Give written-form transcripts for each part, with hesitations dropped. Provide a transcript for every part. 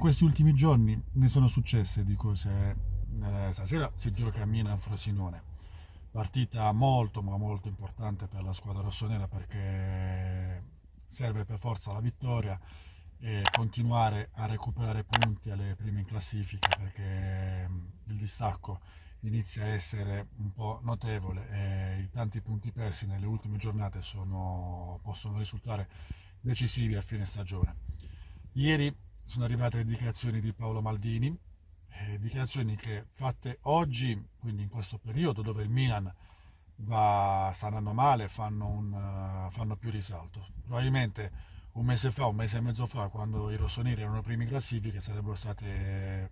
questi ultimi giorni ne sono successe di cose. Stasera si gioca a Milan-Frosinone, partita molto ma molto importante per la squadra rossonera, perché serve per forza la vittoria e continuare a recuperare punti alle prime in classifica, perché il distacco inizia a essere un po' notevole e i tanti punti persi nelle ultime giornate possono risultare decisivi a fine stagione. Ieri sono arrivate le dichiarazioni di Paolo Maldini, dichiarazioni che fatte oggi, quindi in questo periodo dove il Milan sta andando male, fanno più risalto. Probabilmente un mese fa, un mese e mezzo fa, quando i rossoneri erano primi in classifica, sarebbero state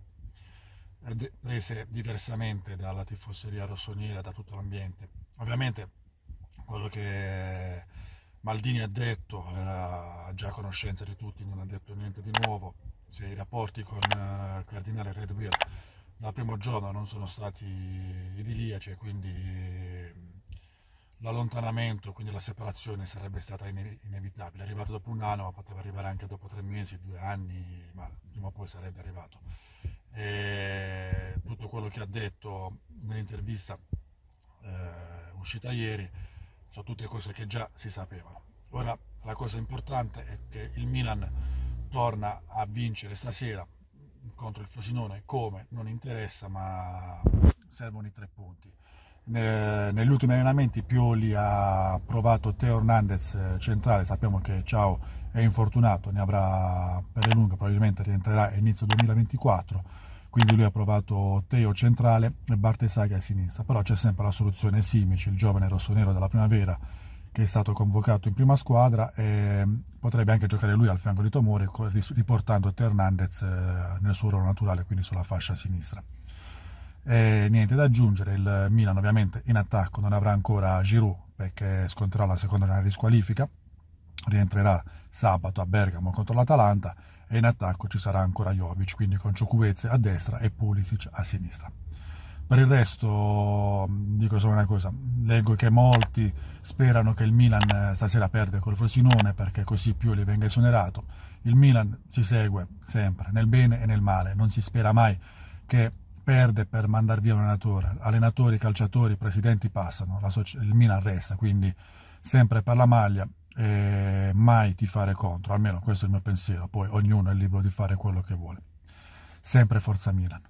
prese diversamente dalla tifoseria rossonera, da tutto l'ambiente. Ovviamente quello che Maldini ha detto era già a conoscenza di tutti, non ha detto niente di nuovo. Se i rapporti con il cardinale RedBird dal primo giorno non sono stati idilliaci, quindi l'allontanamento, quindi la separazione, sarebbe stata inevitabile. È arrivato dopo un anno, ma poteva arrivare anche dopo 3 mesi, 2 anni, ma prima o poi sarebbe arrivato. E tutto quello che ha detto nell'intervista uscita ieri sono tutte cose che già si sapevano. Ora la cosa importante è che il Milan torna a vincere stasera contro il Frosinone, come non interessa, ma servono i 3 punti. Negli ultimi allenamenti Pioli ha provato Teo Hernandez centrale, sappiamo che Chiò è infortunato, ne avrà per le lunghe, probabilmente rientrerà inizio 2024, quindi lui ha provato Teo centrale e Bartesaga a sinistra, però c'è sempre la soluzione Simici, il giovane rossonero della primavera che è stato convocato in prima squadra, e potrebbe anche giocare lui al fianco di Tomori, riportando Teo Hernandez nel suo ruolo naturale, quindi sulla fascia sinistra. E niente da aggiungere, il Milan ovviamente in attacco non avrà ancora Giroud, perché scontrerà la seconda giornata di squalifica, rientrerà sabato a Bergamo contro l'Atalanta, e in attacco ci sarà ancora Jovic, quindi con Chukwueze a destra e Pulisic a sinistra. Per il resto dico solo una cosa, leggo che molti sperano che il Milan stasera perde col Frosinone perché così Pioli venga esonerato. Il Milan si segue sempre, nel bene e nel male, non si spera mai che perde per mandar via un allenatore. Allenatori, calciatori, presidenti passano, il Milan resta, quindi sempre per la maglia e mai tifare contro, almeno questo è il mio pensiero, poi ognuno è libero di fare quello che vuole. Sempre forza Milan.